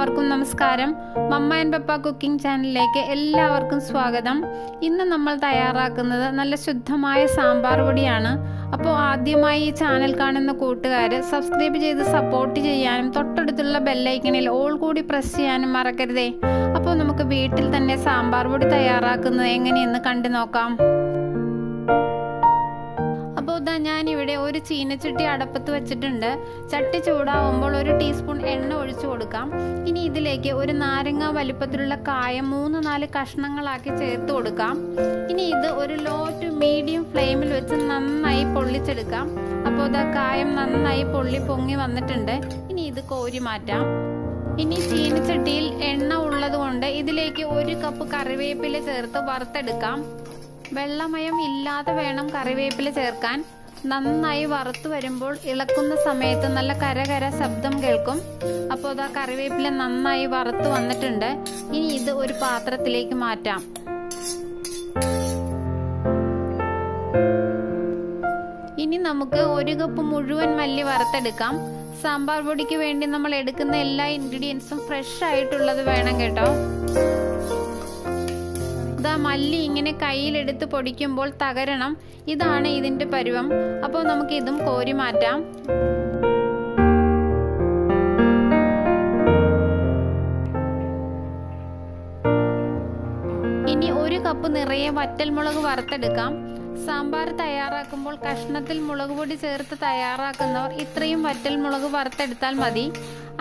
എല്ലാവർക്കും നമസ്കാരം. മമ്മ and papa cooking ചാനലിലേക്ക് എല്ലാവർക്കും സ്വാഗതം. ഇന്ന് നമ്മൾ തയ്യാറാക്കുന്നത് നല്ല ശുദ്ധമായ സാമ്പാർ പൊടിയാണ്. അപ്പോൾ ആദ്യമായി ഈ ചാനൽ കാണുന്ന കൂട്ടുകാർ സബ്സ്ക്രൈബ് ചെയ്ത് സപ്പോർട്ട് ചെയ്യാനും തൊട്ടടുത്തുള്ള ബെല്ലൈക്കണിൽ ഓൾ കൂടി പ്രസ് ചെയ്യാനും മറക്കരുതേ. അപ്പോൾ നമുക്ക് വീട്ടിൽ തന്നെ സാമ്പാർ പൊടി തയ്യാറാക്കുന്നത് എങ്ങനെയെന്ന് കണ്ടു നോക്കാം. ഞാനിവിടെ ഒരു ചീനച്ചട്ടി അടപ്പത്ത് വെച്ചിട്ടുണ്ട്. ചട്ടി ചൂടാവുമ്പോൾ ഒരു ടീസ്പൂൺ എണ്ണ ഒഴിച്ചു കൊടുക്കാം. ഇനി ഇതിലേക്ക് ഒരു നാരങ്ങ വലിപ്പത്തിലുള്ള കായം 3-4 കഷ്ണങ്ങളാക്കി ചേർത്ത് കൊടുക്കാം. ഇനി ഇത് ഒരു ലോ ടു മീഡിയം ഫ്ലെയിമിൽ വെച്ച് നന്നായി പൊള്ളിച്ചെടുക്കാം. അപ്പോൾ ഇതാ കായം നന്നായി പൊങ്ങി വന്നിട്ടുണ്ട്. ഇനി ഇത് കോരി മാറ്റാം. ഇനി ചീനച്ചട്ടിയിൽ എണ്ണ ഉള്ളത് കൊണ്ട് ഇതിലേക്ക് 1 കപ്പ് കറിവേപ്പില ചേർത്ത് വറുത്തെടുക്കാം. വെള്ളമയം ഇല്ലാതെ വേണം കറിവേപ്പില ചേർക്കാൻ. നന്നായി വറുത്തു വരുമ്പോൾ ഇളക്കുന്ന സമയത്ത് നല്ല കരകര ശബ്ദം കേൾക്കും. അപ്പോൾ ഇതാ കറിവേപ്പില നന്നായി വറുത്തു വന്നിട്ടുണ്ട്. ഇനി ഇത് ഒരു പാത്രത്തിലേക്ക് മാറ്റാം. ഇനി നമുക്ക് 1 കപ്പ് മുഴുവൻ മല്ലി വറുത്തെടുക്കാം. സാമ്പാർ പൊടിക്ക് വേണ്ടി നമ്മൾ എടുക്കുന്ന എല്ലാ ഇൻഗ്രീഡിയൻസും ഫ്രഷ് ആയിട്ടുള്ളത് വേണം കേട്ടോ. മല്ലി ഇങ്ങനെ കയ്യിലെടുത്ത് പൊടിക്കുമ്പോൾ തകരണം, ഇതാണ് ഇതിന്റെ പരുവം. അപ്പോൾ നമുക്ക് ഇതും കോരി മാറ്റാം. ഇനി 1 കപ്പ് നിറയെ വറ്റൽമുളക് വറുത്തെടുക്കാം. സാമ്പാർ തയ്യാറാക്കുമ്പോൾ കഷ്ണത്തിൽ മുളക് പൊടി ചേർത്ത് തയ്യാറാക്കുന്നവർ ഇത്രയും വറ്റൽമുളക് വറുത്തെടുത്താൽ മതി,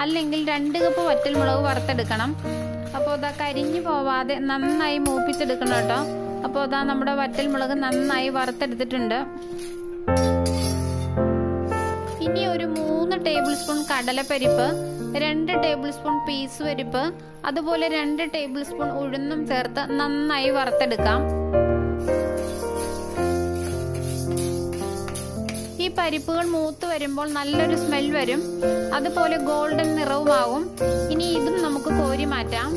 അല്ലെങ്കിൽ 2 കപ്പ് വറ്റൽമുളക് വറുത്തെടുക്കണം. അപ്പോൾ ഇതാ കരിഞ്ഞു പോവാതെ നന്നായി മൂപ്പിച്ചെടുക്കണം കേട്ടോ. അപ്പോൾ ഇതാ നമ്മുടെ വറ്റൽമുളക് നന്നായി വറുത്തെടുത്തിട്ടുണ്ട്. ഇനി ഒരു 3 ടേബിൾ സ്പൂൺ കടലപ്പരിപ്പ്, 2 ടേബിൾ സ്പൂൺ പീസ് പരിപ്പ്, അതുപോലെ 2 ടേബിൾ സ്പൂൺ ഉഴുന്നും ചേർത്ത് നന്നായി വറുത്തെടുക്കാം. ഈ പരിപ്പുകൾ മൂത്ത് വരുമ്പോൾ നല്ലൊരു സ്മെൽ വരും, അതുപോലെ ഗോൾഡൻ നിറവുമാവും. ഇനി ഇതും നമുക്ക് കോരി മാറ്റാം.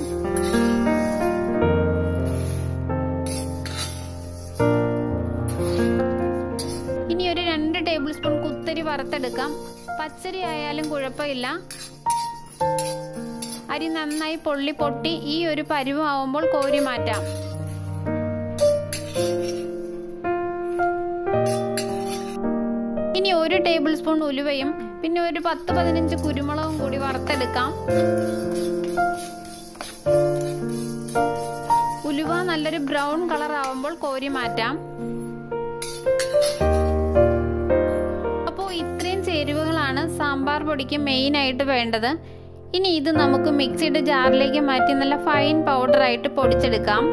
ഇനി ഒരു 2 ടേബിൾ സ്പൂൺ കുത്തരി വറുത്തെടുക്കാം. പച്ചരി ആയാലും കുഴപ്പമില്ല. അരി നന്നായി പൊട്ടി ഈ ഒരു പരുവാവുമ്പോൾ കോരി മാറ്റാം. ഇനി 1 ടേബിൾ സ്പൂൺ ഉലുവയും പിന്നെ ഒരു 10-15 കുരുമുളകും കൂടി വറുത്തെടുക്കാം. ഉലുവ നല്ലൊരു ബ്രൗൺ കളർ ആവുമ്പോൾ കോരി മാറ്റാം. അപ്പോൾ ഇത്രയും ചേരുവകളാണ് സാമ്പാർ പൊടിക്ക് മെയിൻ ആയിട്ട് വേണ്ടത്. ഇനി ഇത് നമുക്ക് മിക്സിയുടെ ജാറിലേക്ക് മാറ്റി നല്ല ഫൈൻ പൗഡറായിട്ട് പൊടിച്ചെടുക്കാം.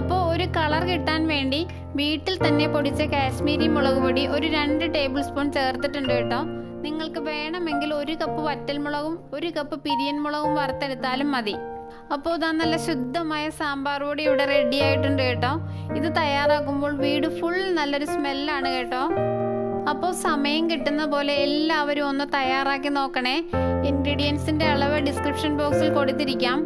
അപ്പോൾ ഒരു കളർ കിട്ടാൻ വേണ്ടി വീട്ടിൽ തന്നെ പൊടിച്ച കാശ്മീരി മുളക് പൊടി ഒരു 2 ടേബിൾ സ്പൂൺ ചേർത്തിട്ടുണ്ട് കേട്ടോ. നിങ്ങൾക്ക് വേണമെങ്കിൽ 1 കപ്പ് വറ്റൽമുളകും 1 കപ്പ് പിരിയൻ മുളകും വറുത്തെടുത്താലും മതി. അപ്പോൾ ഇതാ നല്ല ശുദ്ധമായ സാമ്പാർ പൊടി ഇവിടെ റെഡി ആയിട്ടുണ്ട് കേട്ടോ. ഇത് തയ്യാറാക്കുമ്പോൾ വീട് ഫുൾ നല്ലൊരു സ്മെല്ലാണ് കേട്ടോ. അപ്പോൾ സമയം കിട്ടുന്ന പോലെ എല്ലാവരും ഒന്ന് തയ്യാറാക്കി നോക്കണേ. ഇൻഗ്രീഡിയൻസിൻ്റെ അളവ് ഡിസ്ക്രിപ്ഷൻ ബോക്സിൽ കൊടുത്തിരിക്കാം,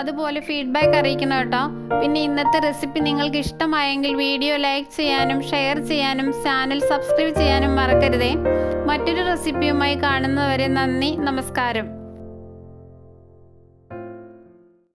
അതുപോലെ ഫീഡ്ബാക്ക് അറിയിക്കണം കേട്ടോ. പിന്നെ ഇന്നത്തെ റെസിപ്പി നിങ്ങൾക്ക് ഇഷ്ടമായെങ്കിൽ വീഡിയോ ലൈക്ക് ചെയ്യാനും ഷെയർ ചെയ്യാനും ചാനൽ സബ്സ്ക്രൈബ് ചെയ്യാനും മറക്കരുതേ. മറ്റൊരു റെസിപ്പിയുമായി കാണുന്നവരെ നന്ദി, നമസ്കാരം.